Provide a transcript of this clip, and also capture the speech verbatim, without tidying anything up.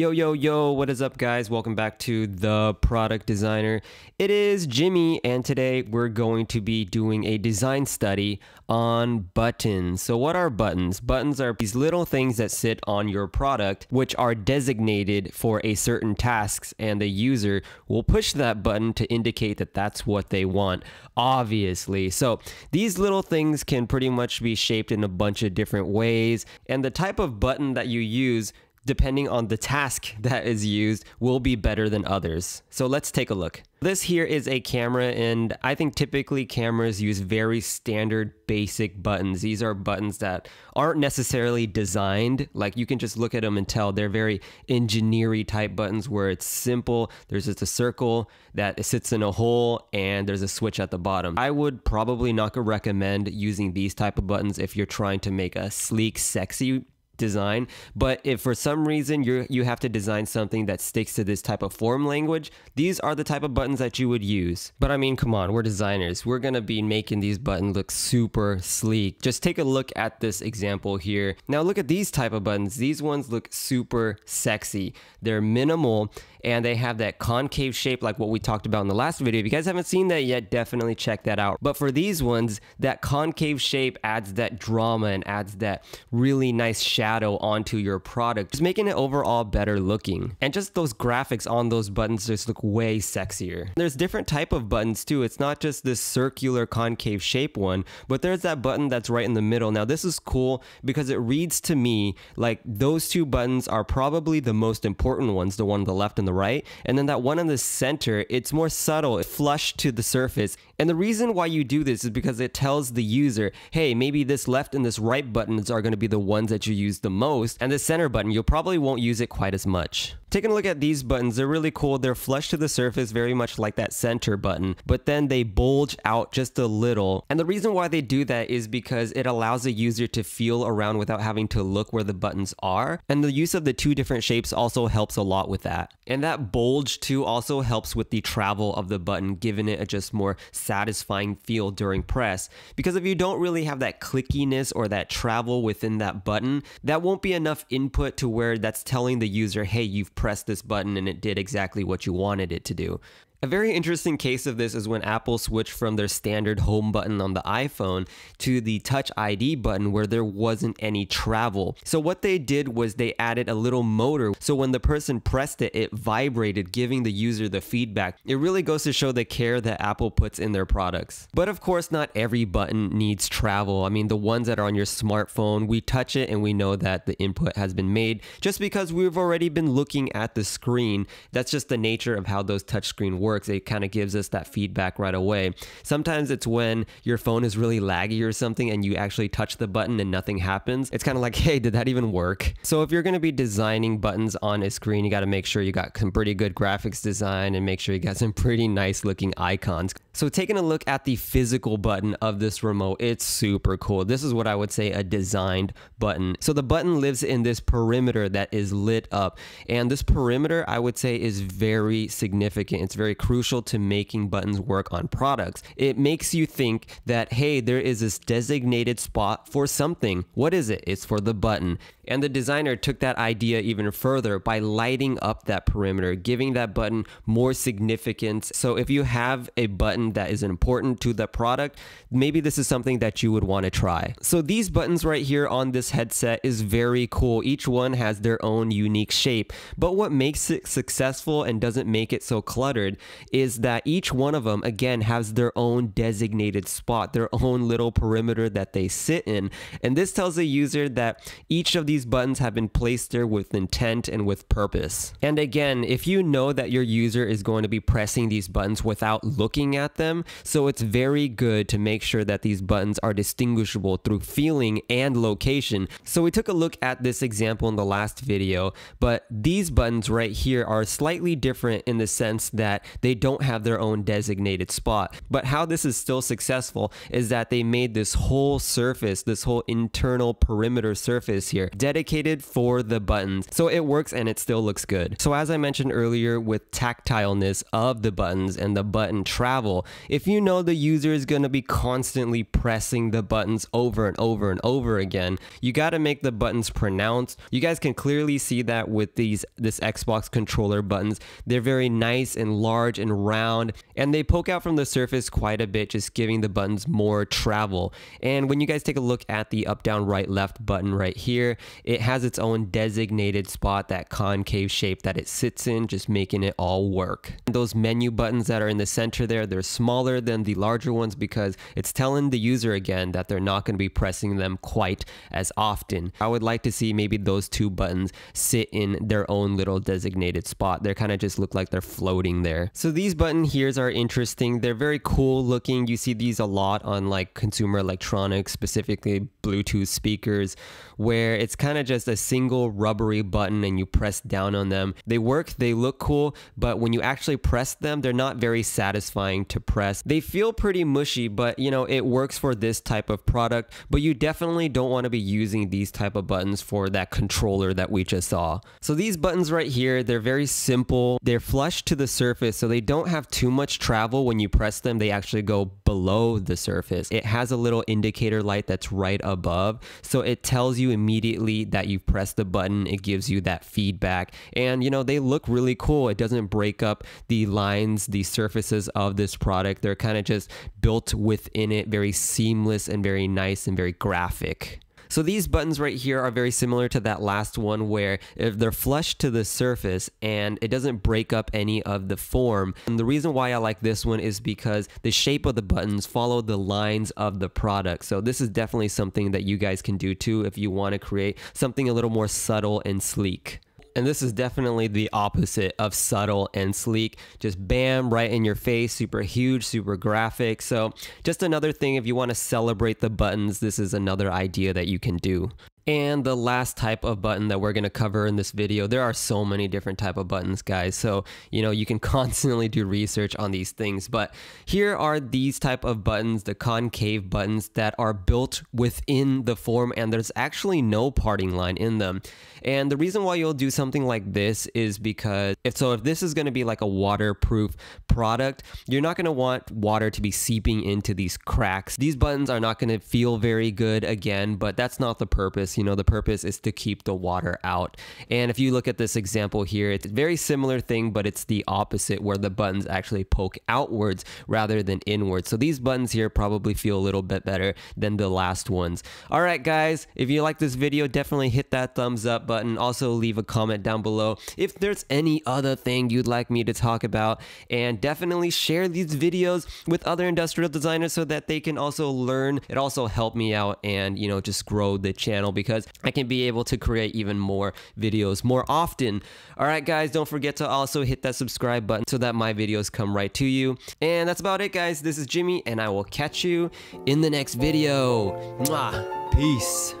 Yo, yo, yo, what is up, guys? Welcome back to The Product Designer. It is Jimmy, and today we're going to be doing a design study on buttons. So what are buttons? Buttons are these little things that sit on your product, which are designated for a certain task, and the user will push that button to indicate that that's what they want, obviously. So these little things can pretty much be shaped in a bunch of different ways, and the type of button that you use depending on the task that is used will be better than others. So let's take a look. This here is a camera, and I think typically cameras use very standard basic buttons. These are buttons that aren't necessarily designed. Like, you can just look at them and tell they're very engineering type buttons where it's simple. There's just a circle that sits in a hole and there's a switch at the bottom. I would probably not recommend using these type of buttons if you're trying to make a sleek, sexy design, but if for some reason you you have to design something that sticks to this type of form language, these are the type of buttons that you would use. But I mean, come on, we're designers. We're gonna be making these buttons look super sleek. Just take a look at this example here. Now look at these type of buttons. These ones look super sexy. They're minimal and they have that concave shape like what we talked about in the last video. If you guys haven't seen that yet, definitely check that out. But for these ones, that concave shape adds that drama and adds that really nice shadow onto your product, just making it overall better looking. And just those graphics on those buttons just look way sexier. There's different type of buttons too. It's not just this circular concave shape one, but there's that button that's right in the middle. Now this is cool because it reads to me like those two buttons are probably the most important ones, the one on the left and the right. And then that one in the center, it's more subtle, it's flush to the surface. And the reason why you do this is because it tells the user, hey, maybe this left and this right buttons are going to be the ones that you use the most, and the center button, you probably won't use it quite as much. Taking a look at these buttons, they're really cool. They're flush to the surface, very much like that center button, but then they bulge out just a little. And the reason why they do that is because it allows the user to feel around without having to look where the buttons are. And the use of the two different shapes also helps a lot with that. And that bulge too also helps with the travel of the button, giving it a just more satisfying feel during press. Because if you don't really have that clickiness or that travel within that button, that won't be enough input to where that's telling the user, hey, you've pressed this button and it did exactly what you wanted it to do. A very interesting case of this is when Apple switched from their standard home button on the iPhone to the Touch I D button where there wasn't any travel. So what they did was they added a little motor. So when the person pressed it, it vibrated, giving the user the feedback. It really goes to show the care that Apple puts in their products. But of course, not every button needs travel. I mean, the ones that are on your smartphone, we touch it and we know that the input has been made just because we've already been looking at the screen. That's just the nature of how those touchscreen works. It kind of gives us that feedback right away. Sometimes it's when your phone is really laggy or something and you actually touch the button and nothing happens. It's kind of like, hey, did that even work? So if you're going to be designing buttons on a screen, you got to make sure you got some pretty good graphics design and make sure you got some pretty nice looking icons. So taking a look at the physical button of this remote, it's super cool. This is what I would say a designed button. So the button lives in this perimeter that is lit up. And this perimeter, I would say, is very significant. It's very crucial to making buttons work on products. It makes you think that, hey, there is this designated spot for something. What is it? It's for the button. And the designer took that idea even further by lighting up that perimeter, giving that button more significance. So if you have a button that is important to the product, maybe this is something that you would want to try. So these buttons right here on this headset is very cool. Each one has their own unique shape, but what makes it successful and doesn't make it so cluttered is that each one of them, again, has their own designated spot, their own little perimeter that they sit in. And this tells the user that each of these These buttons have been placed there with intent and with purpose. And again, if you know that your user is going to be pressing these buttons without looking at them, so it's very good to make sure that these buttons are distinguishable through feeling and location. So we took a look at this example in the last video, but these buttons right here are slightly different in the sense that they don't have their own designated spot. But how this is still successful is that they made this whole surface, this whole internal perimeter surface here, dedicated for the buttons. So it works and it still looks good. So as I mentioned earlier with tactileness of the buttons and the button travel, if you know the user is going to be constantly pressing the buttons over and over and over again, you got to make the buttons pronounced. You guys can clearly see that with these this Xbox controller buttons. They're very nice and large and round, and they poke out from the surface quite a bit, just giving the buttons more travel. And when you guys take a look at the up, down, right, left button right here, it has its own designated spot, that concave shape that it sits in, just making it all work. And those menu buttons that are in the center there, they're smaller than the larger ones because it's telling the user again that they're not going to be pressing them quite as often. I would like to see maybe those two buttons sit in their own little designated spot. They're kind of just look like they're floating there. So these button here's are interesting. They're very cool looking. You see these a lot on like consumer electronics, specifically Bluetooth speakers, where it's kind of just a single rubbery button and you press down on them. They work, they look cool, but when you actually press them, they're not very satisfying to press. They feel pretty mushy, but you know, it works for this type of product, but you definitely don't want to be using these type of buttons for that controller that we just saw. So these buttons right here, they're very simple. They're flush to the surface, so they don't have too much travel. When you press them, they actually go below the surface. It has a little indicator light that's right above, so it tells you immediately that you press the button. It gives you that feedback, and you know, they look really cool. It doesn't break up the lines, the surfaces of this product. They're kind of just built within it, very seamless and very nice and very graphic. So these buttons right here are very similar to that last one, where if they're flush to the surface and it doesn't break up any of the form. And the reason why I like this one is because the shape of the buttons follow the lines of the product. So this is definitely something that you guys can do too if you want to create something a little more subtle and sleek. And this is definitely the opposite of subtle and sleek. Just bam, right in your face, super huge, super graphic. So just another thing, if you want to celebrate the buttons, this is another idea that you can do. And the last type of button that we're going to cover in this video, there are so many different type of buttons, guys. So, you know, you can constantly do research on these things, but here are these type of buttons, the concave buttons that are built within the form, and there's actually no parting line in them. And the reason why you'll do something like this is because if so, if this is going to be like a waterproof product, you're not going to want water to be seeping into these cracks. These buttons are not going to feel very good again, but that's not the purpose. You know, the purpose is to keep the water out. And if you look at this example here, it's a very similar thing, but it's the opposite, where the buttons actually poke outwards rather than inwards. So these buttons here probably feel a little bit better than the last ones. All right, guys, if you like this video, definitely hit that thumbs up button. Also leave a comment down below if there's any other thing you'd like me to talk about, and definitely share these videos with other industrial designers so that they can also learn. It also helped me out and, you know, just grow the channel, because because I can be able to create even more videos more often. All right, guys, don't forget to also hit that subscribe button so that my videos come right to you. And that's about it, guys. This is Jimmy, and I will catch you in the next video. Mwah. Peace.